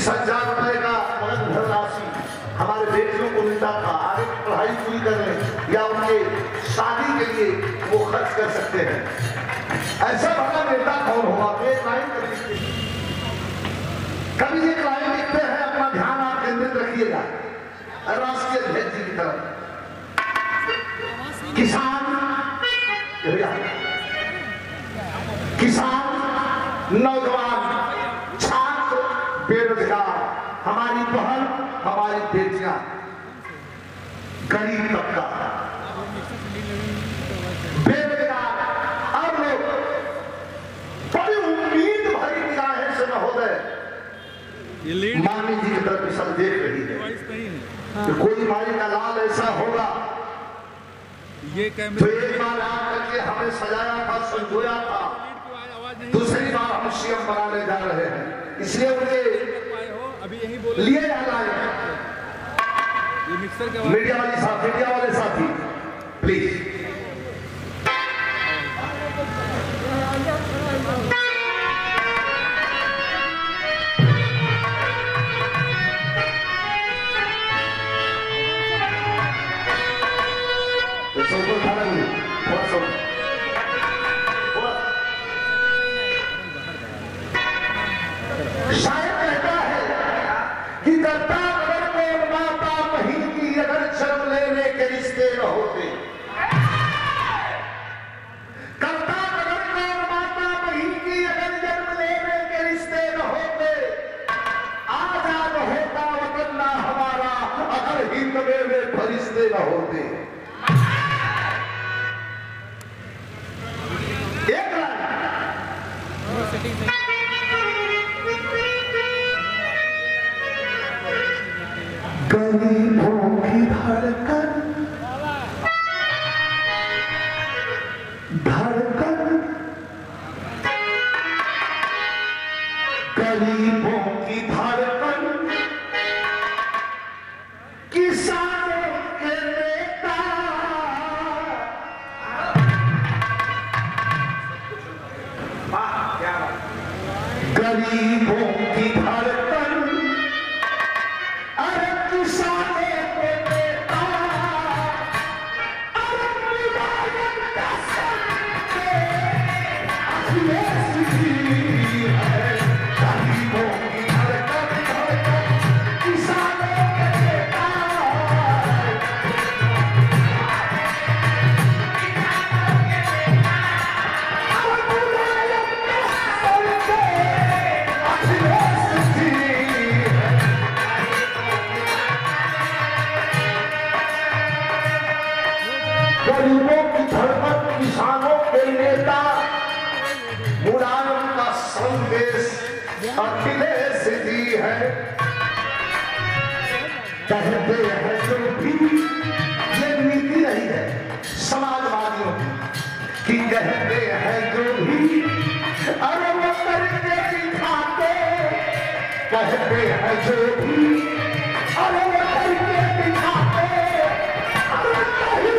20,000 रुपए का मदद धन राशि हमारे बेटियों को मिलता था, आगे की पढ़ाई पूरी करने या उनके शादी के लिए वो खर्च कर सकते हैं। ऐसा भला नेता कौन होगा? कभी ये क्लाइंट लिखते हैं, अपना ध्यान आप केंद्रित रखिएगा राष्ट्रीय अध्यक्ष जी की तरफ। किसान, नौजवान, छात्र, बेरोजगार, हमारी पहल, हमारी बेटियां, गरीब तबका, बेरोजगार और लोग बड़ी उम्मीद भरी निगाहें से महोदय मानी जी की तरफ सब देख रही है। तो कोई माई का लाल ऐसा होगा ये तो एक बार आकर हमें सजाया था, संजोया था, दूसरी बार हम सीएम बनाने जा रहे हैं, इसलिए उनके लिए मीडिया वाले साथी प्लीज अखिलेश जी है। कहते हैं जो भी ये नीति नहीं है समाजवादियों की कि कहते हैं जो भी अरे वो करके दिखाते, कहते हैं जो भी अरे वो करके दिखाते, अरे कहीं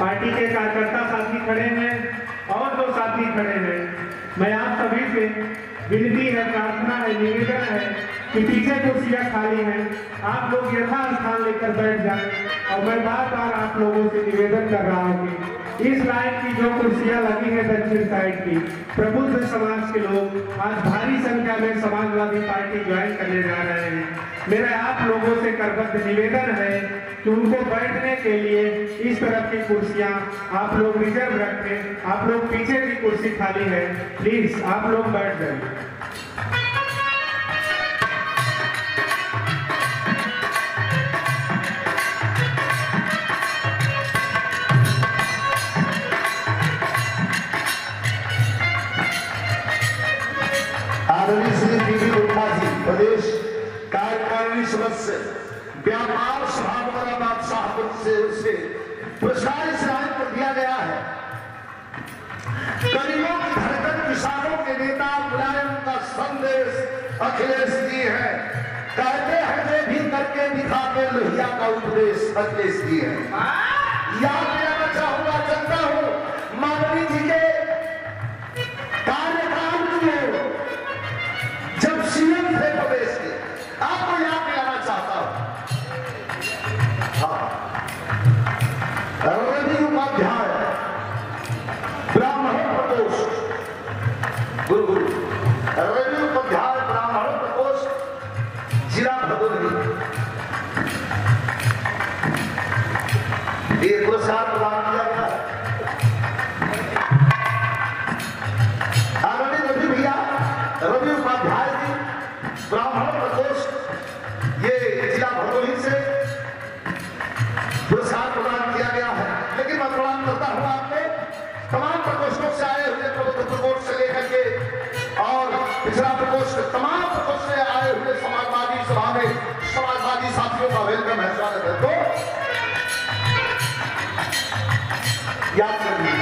पार्टी के कार्यकर्ता साथी खड़े हैं और दो साथी खड़े हैं। मैं आप सभी से विनती है, प्रार्थना है, निवेदन है कि पीछे कुर्सियां खाली हैं, आप लोग यथास्थान लेकर बैठ जाएं। और मैं बार बार आप लोगों से निवेदन कर रहा हूं कि इस लाइन की जो कुर्सियां लगी है दक्षिण साइड की, प्रबुद्ध समाज के लोग आज भारी संख्या में समाजवादी पार्टी ज्वाइन करने जा रहे हैं। मेरा आप लोगों से करबद्ध निवेदन है कि उनको बैठने के लिए इस तरफ की कुर्सियां आप लोग रिजर्व रखें। आप लोग पीछे की कुर्सी खाली है, प्लीज आप लोग बैठ जाइए। प्रदेश कार्यकारिणी सदस्य व्यापार सभापति साहब से प्रशासन सहायता पर दिया गया है। गरीबों की धड़कन किसानों के नेता मुलायम का संदेश अखिलेश जी है। कहते हैं जो भी करके दिखाते लोहिया का उपदेश अखिलेश जी है। याद दिलाना चाहूंगा, चलता हूँ माननीय जी के आपको यहाँ पे आना चाहता हूँ। रवि उपाध्याय ब्राह्मण प्रकोष्ठ गुरुगुरु रवि उपाध्याय ब्राह्मण प्रकोष्ठ जिला भदोही ये पुरस्कार प्रदान किया गया है। आदरणीय रवि भैया रवि उपाध्याय जी ब्राह्मण प्रकोष्ठ ये जिला भदोही से पुरस्कार प्रदान किया गया है। लेकिन मैं प्रणाम करता हूँ आपको तमाम प्रकोष्ठों से आए हुए प्रकोष्ठ से लेकर के और पिछड़ा प्रकोष्ठ तमाम प्रकोष्ठ से आए हुए समाजवादी सभा में समाजवादी साथियों का वेलकम है, स्वागत है। तो याद करिए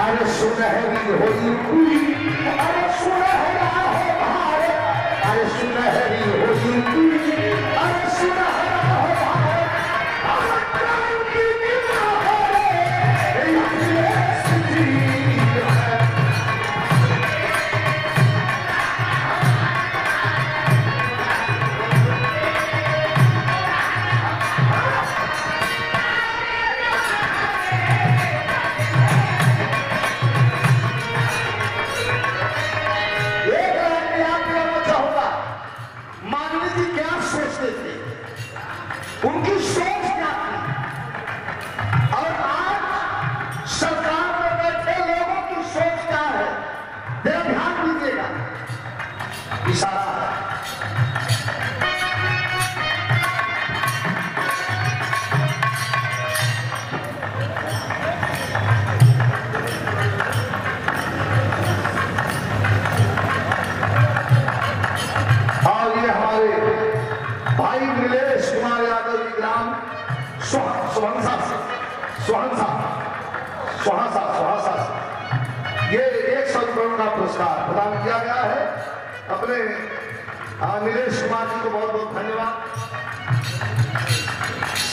अरे सुनहरी होई पूरी, अरे सुनहरा है बहार, अरे सुनहरी होई पूरी, अरे सुनहरा है बहार, अरे की निगाह है ये सजी।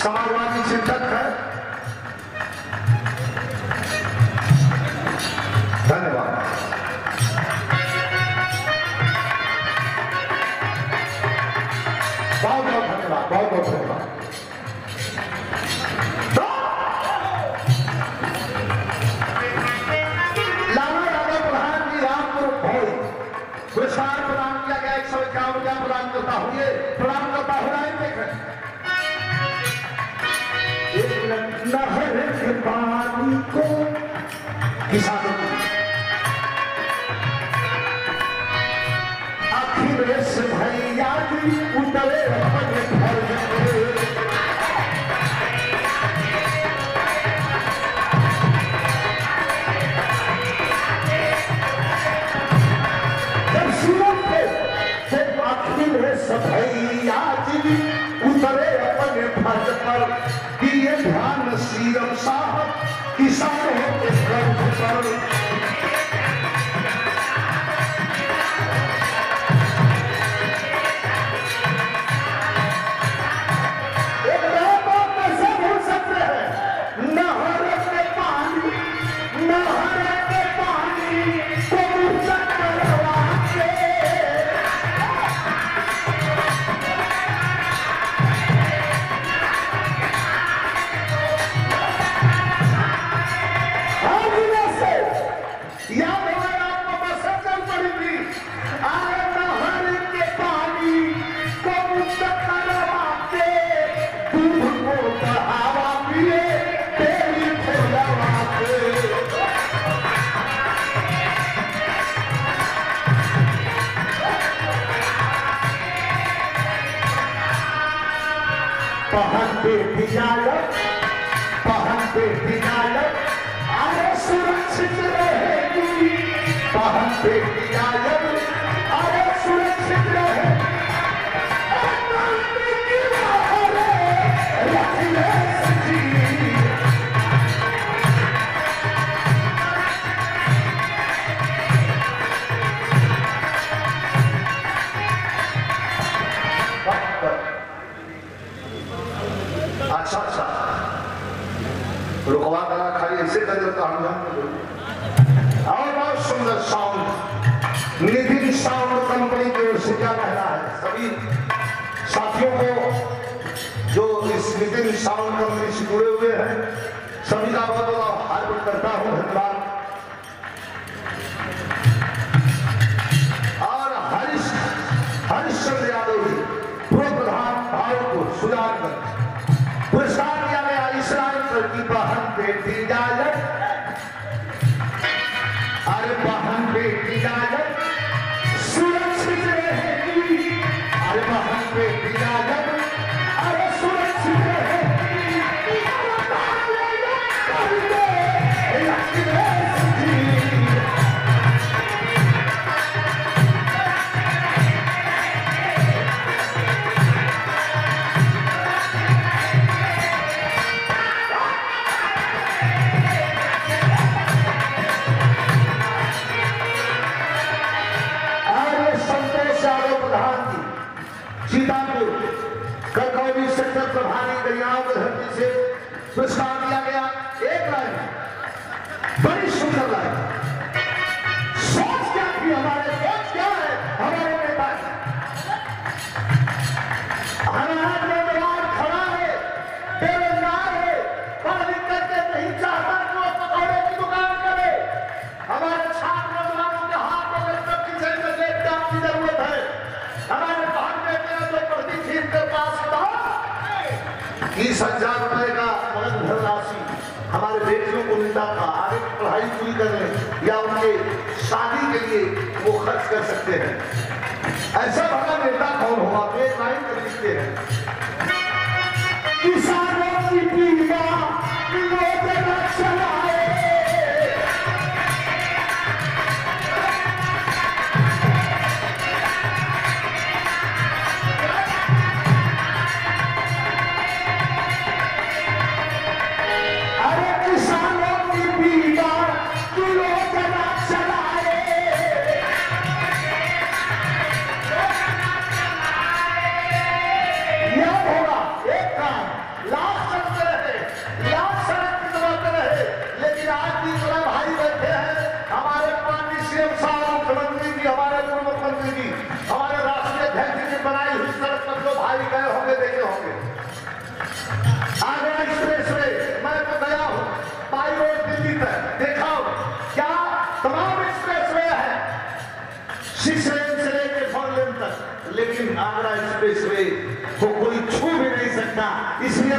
समाजवादी चिंतक है, धन्यवाद। बहुत बहुत धन्यवाद, बहुत बहुत धन्यवाद। तो लाला यादव प्रधान जी रामपुर भोई पुरस्कार प्रदान किया गया। 151 प्रदान करता हुए नहर के पानी को किसानों अखिलेश भैया जी उतरे अपने घर जब सुनो थे जब अखिलेश भैया जी उतरे अपने घर पर ये ध्यान सीएम साहब किसान है के कर्ज पर। एक बात कैसे भूल सकते हैं, नहर के पानी, नहर के पानी को मुक्त करवा के Let's go! 2,000 रुपए का मदद धनराशि हमारे बेटियों को मिलता था, आगे पढ़ाई पूरी करने या उनके शादी के लिए वो खर्च कर सकते हैं। ऐसा भला नेता कौन होगा? बेटाइन कर सकते हैं। किसानों की पीड़ा आगरा एक्सप्रेसवे मैं तो गया हूँ बाई रोड दिल्ली तक, देखा हूँ क्या तमाम एक्सप्रेसवे है 6 लेन से लेकर 4 लेन तक, लेकिन आगरा एक्सप्रेसवे को कोई छू भी नहीं सकता। इसलिए